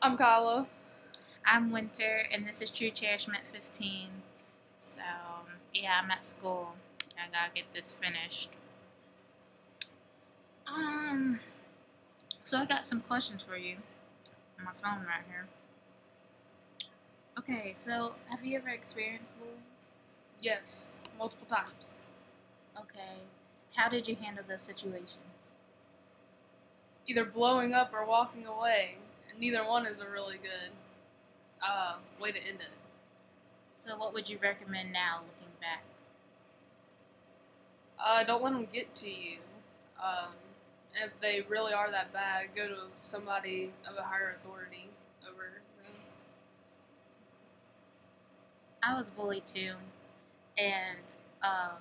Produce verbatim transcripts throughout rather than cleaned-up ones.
I'm Kala. I'm Winter, and this is True Cherishment fifteen. So, yeah, I'm at school. I gotta get this finished. Um, so I got some questions for you. My phone right here. Okay, so have you ever experienced bullying? Yes, multiple times. Okay, how did you handle those situations? Either blowing up or walking away. And neither one is a really good uh, way to end it. So what would you recommend now, looking back? Uh, don't let them get to you. Um, if they really are that bad, go to somebody of a higher authority over them. I was bullied too, and um,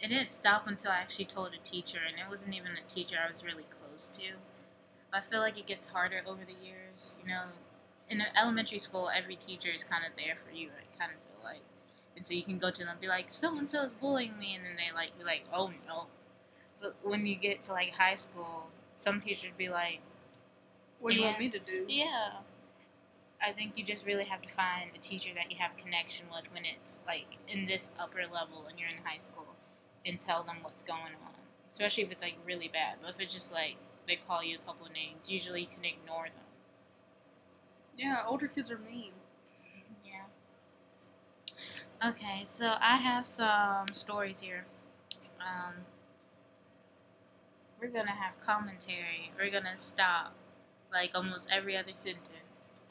it didn't stop until I actually told a teacher, and it wasn't even a teacher I was really close to. But I feel like it gets harder over the years, you know. In elementary school, every teacher is kind of there for you, I kind of feel like. And so you can go to them and be like, so-and-so is bullying me, and then they like be like, oh no. But when you get to like high school, some teachers be like, what do you want me to do? Yeah. I think you just really have to find a teacher that you have connection with when it's like in this upper level and you're in high school, and tell them what's going on, especially if it's like really bad. But if it's just like they call you a couple of names, usually you can ignore them. Yeah, older kids are mean. Yeah. Okay, so I have some stories here. Um, we're gonna have commentary. We're gonna stop like almost every other sentence.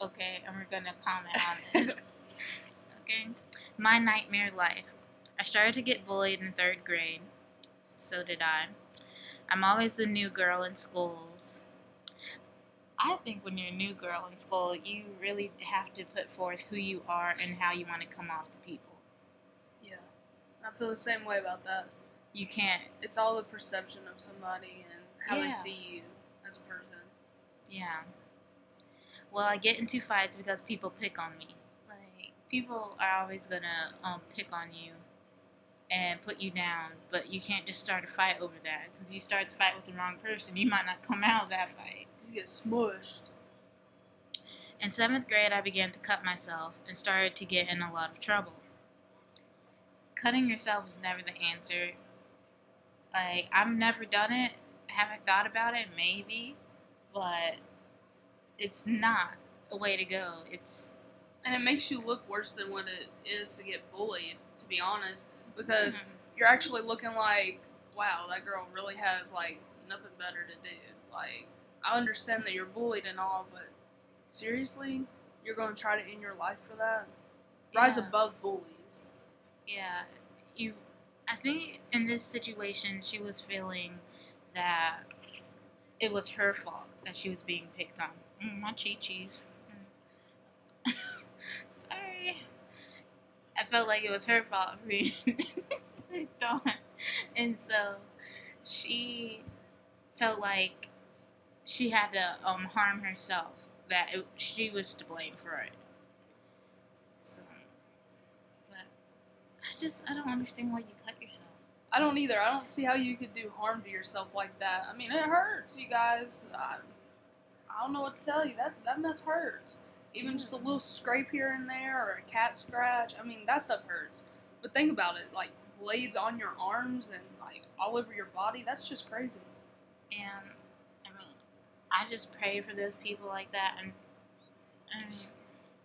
Okay, and we're gonna comment on this. Okay, my nightmare life. I started to get bullied in third grade. So did I. I'm always the new girl in schools. I think when you're a new girl in school, you really have to put forth who you are and how you want to come off to people. Yeah, I feel the same way about that. You can't. It's all the perception of somebody and how yeah. they see you as a person. Yeah. Well, I get into fights because people pick on me. Like, people are always going to um, pick on you and put you down, but you can't just start a fight over that. Because you start the fight with the wrong person, you might not come out of that fight. You get smushed. In seventh grade, I began to cut myself and started to get in a lot of trouble. Cutting yourself is never the answer. Like, I've never done it. Have I thought about it? Maybe. But it's not a way to go. It's and it makes you look worse than what it is to get bullied, to be honest, because mm-hmm. you're actually looking like, wow, that girl really has, like, nothing better to do. Like, I understand that you're bullied and all, but seriously? You're going to try to end your life for that? Yeah. Rise above bullies. Yeah. You, I think in this situation, she was feeling that it was her fault that she was being picked on. Mm, my chi-chis. Mm. Sorry. I felt like it was her fault for being picked on. And so she felt like she had to um, harm herself, that it, she was to blame for it. So, but I just, I don't understand why you cut yourself. I don't either. I don't see how you could do harm to yourself like that. I mean, it hurts, you guys. I, I don't know what to tell you. That that mess hurts. Even mm-hmm. just a little scrape here and there, or a cat scratch. I mean, that stuff hurts. But think about it, like blades on your arms and like all over your body. That's just crazy. And I mean, I just pray for those people like that. And I mean,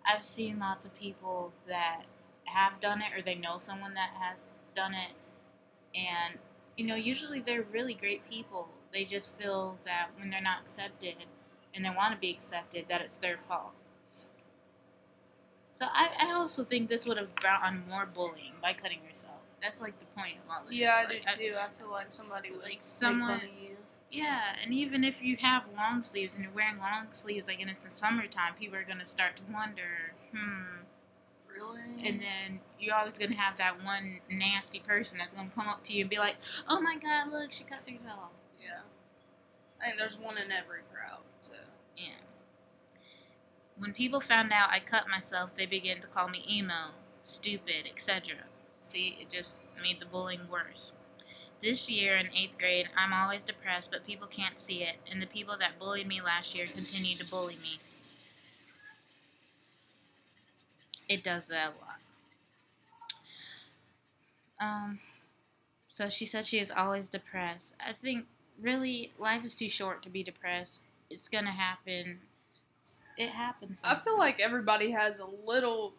I've seen lots of people that have done it, or they know someone that has done it. And you know, usually they're really great people. They just feel that when they're not accepted, and they want to be accepted, that it's their fault. So I, I also think this would have brought on more bullying by cutting yourself. That's like the point of all this. Yeah, I like, do too. I, I feel like somebody would like someone. You. Yeah, and even if you have long sleeves and you're wearing long sleeves, like and it's the summertime, people are gonna start to wonder, hmm, really? And then you're always gonna have that one nasty person that's gonna come up to you and be like, oh my God, look, she cut herself. Yeah. I think there's one in every crowd, so. Yeah. When people found out I cut myself, they began to call me emo, stupid, et cetera. See, it just made the bullying worse. This year, in eighth grade, I'm always depressed, but people can't see it, and the people that bullied me last year continue to bully me. it does that a lot. Um, so she said she is always depressed. I think really life is too short to be depressed. It's gonna happen. It happens. Sometimes. I feel like everybody has a little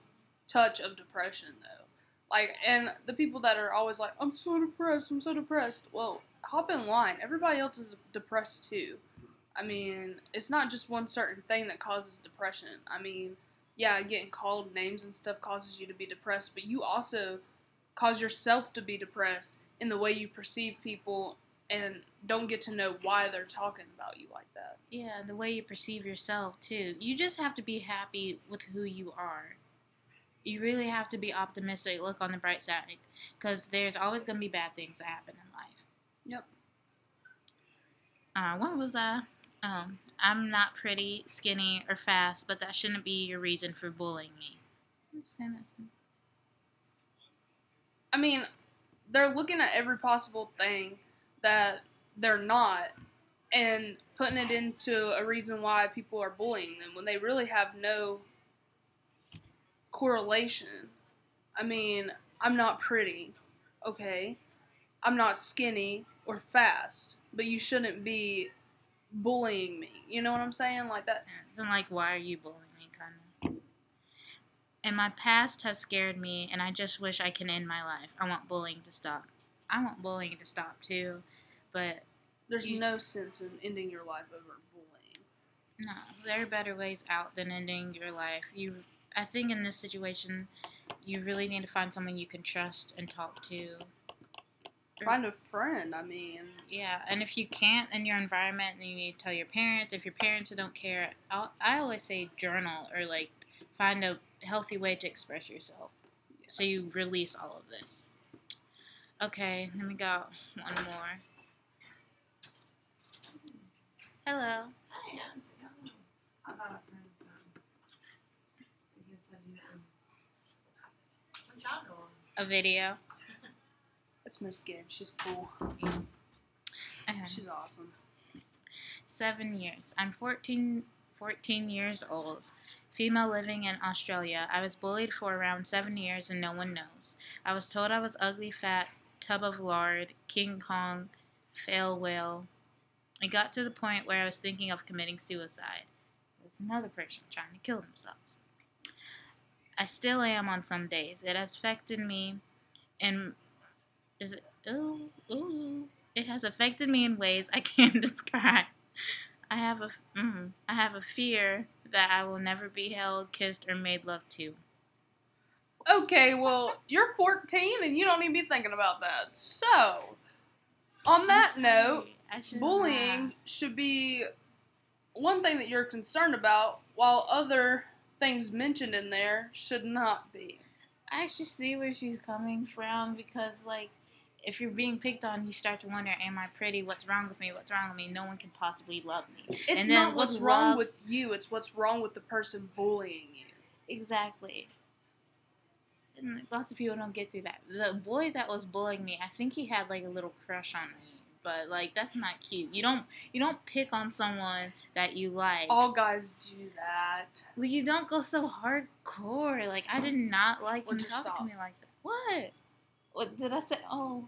touch of depression though. Like, and the people that are always like, I'm so depressed, I'm so depressed. Well, hop in line. Everybody else is depressed too. I mean, it's not just one certain thing that causes depression. I mean, yeah, getting called names and stuff causes you to be depressed, but you also cause yourself to be depressed in the way you perceive people and don't get to know why they're talking about you like that. Yeah, the way you perceive yourself, too. You just have to be happy with who you are. You really have to be optimistic, look on the bright side, because there's always going to be bad things that happen in life. Yep. Uh, what was I? Um, I'm not pretty, skinny, or fast, but that shouldn't be your reason for bullying me. I mean, they're looking at every possible thing that they're not and putting it into a reason why people are bullying them when they really have no correlation. I mean, I'm not pretty, okay? I'm not skinny or fast, but you shouldn't be bullying me. You know what I'm saying? Like that. Then, like, why are you bullying me, kind of? And my past has scared me, and I just wish I can end my life. I want bullying to stop. I want bullying to stop, too, but... There's you, no sense in ending your life over bullying. No, there are better ways out than ending your life. You, I think in this situation, you really need to find someone you can trust and talk to. Find a friend, I mean. Yeah, and if you can't in your environment, then you need to tell your parents. If your parents don't care, I'll, I always say journal or, like, find a healthy way to express yourself. Yeah. So you release all of this. Okay, let me go one more. Hello. Hi. I thought I heard something. A video. It's Miss Gibbs. She's cool. Yeah. Okay. She's awesome. Seven years. I'm fourteen, fourteen years old. Female living in Australia. I was bullied for around seven years and no one knows. I was told I was ugly, fat, tub of lard, King Kong, fail whale. It got to the point where I was thinking of committing suicide. There's another person trying to kill themselves. I still am on some days. It has affected me in... Is it, ooh, ooh, it has affected me in ways I can't describe. I have a, mm, I have a fear that I will never be held, kissed, or made love to. Okay, well, you're fourteen and you don't even be thinking about that. So, on that note, bullying not. should be one thing that you're concerned about, while other things mentioned in there should not be. I actually see where she's coming from because, like, if you're being picked on, you start to wonder, am I pretty? What's wrong with me? What's wrong with me? No one can possibly love me. It's and then not what's wrong love... with you. It's what's wrong with the person bullying you. Exactly. And lots of people don't get through that. The boy that was bullying me, I think he had, like, a little crush on me. But, like, that's not cute. You don't you don't pick on someone that you like. All guys do that. Well, you don't go so hardcore. Like, I did not like him talking to me like that. What? What did I say? Oh.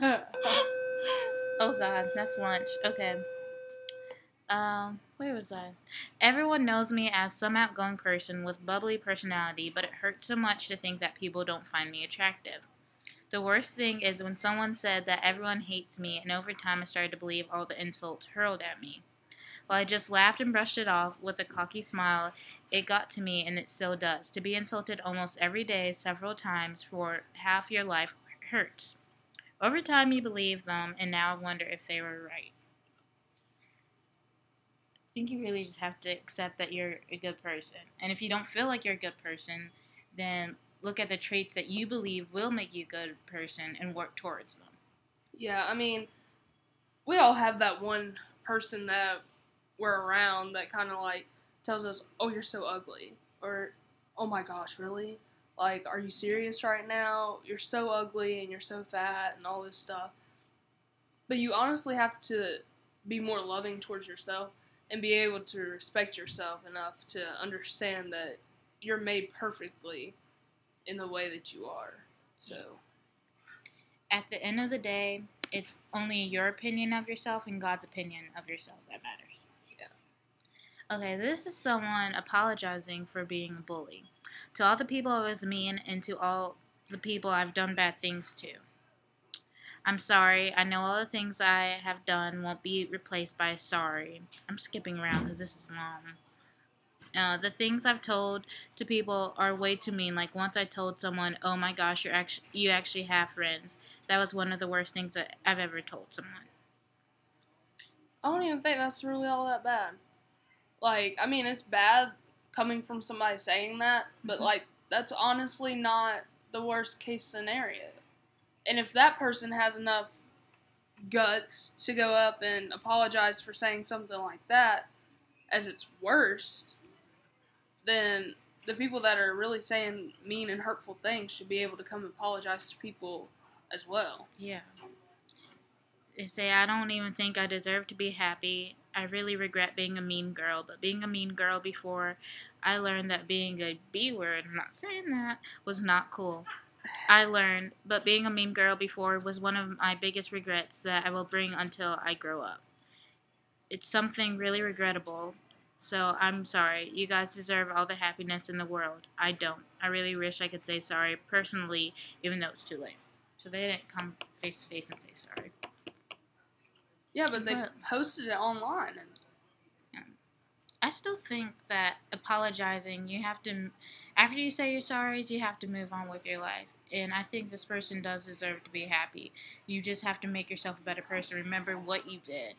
Oh, God. That's lunch. Okay. Um, where was I? Everyone knows me as some outgoing person with bubbly personality, but it hurts so much to think that people don't find me attractive. The worst thing is when someone said that everyone hates me, and over time I started to believe all the insults hurled at me. While I just laughed and brushed it off with a cocky smile, it got to me, and it still does. To be insulted almost every day, several times, for half your life hurts. Over time you believe them, and now I wonder if they were right. I think you really just have to accept that you're a good person. And if you don't feel like you're a good person, then... look at the traits that you believe will make you a good person and work towards them. Yeah, I mean, we all have that one person that we're around that kind of, like, tells us, oh, you're so ugly. Or, oh my gosh, really? Like, are you serious right now? You're so ugly and you're so fat and all this stuff. But you honestly have to be more loving towards yourself and be able to respect yourself enough to understand that you're made perfectly in the way that you are. So at the end of the day, it's only your opinion of yourself and God's opinion of yourself that matters. Yeah. Okay, this is someone apologizing for being a bully. To all the people I was mean and to all the people I've done bad things to. I'm sorry. I know all the things I have done won't be replaced by sorry. I'm skipping around because this is long. Uh, the things I've told to people are way too mean. Like once I told someone, "Oh my gosh, you're actually you actually have friends." That was one of the worst things that I've ever told someone. I don't even think that's really all that bad. Like, I mean, it's bad coming from somebody saying that, but mm-hmm. like that's honestly not the worst case scenario. And if that person has enough guts to go up and apologize for saying something like that as its worst, then the people that are really saying mean and hurtful things should be able to come and apologize to people as well. Yeah. They say, I don't even think I deserve to be happy. I really regret being a mean girl, but being a mean girl before, I learned that being a B word, I'm not saying that, was not cool. I learned, but being a mean girl before was one of my biggest regrets that I will bring until I grow up. It's something really regrettable. So, I'm sorry. You guys deserve all the happiness in the world. I don't. I really wish I could say sorry personally, even though it's too late. So, they didn't come face to face and say sorry. Yeah, but they but, posted it online. Yeah. I still think that apologizing, you have to, after you say your sorries, you have to move on with your life. And I think this person does deserve to be happy. You just have to make yourself a better person. Remember what you did.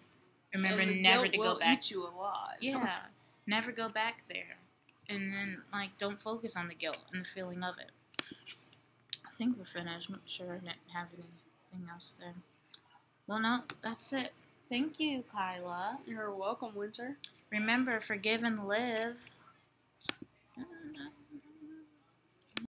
Remember never to go back. Eat you alive. Yeah, never go back there, and then like don't focus on the guilt and the feeling of it. I think we're finished. Make sure I didn't have anything else there. Well, no, that's it. Thank you, Kyla. You're welcome, Winter. Remember, forgive and live.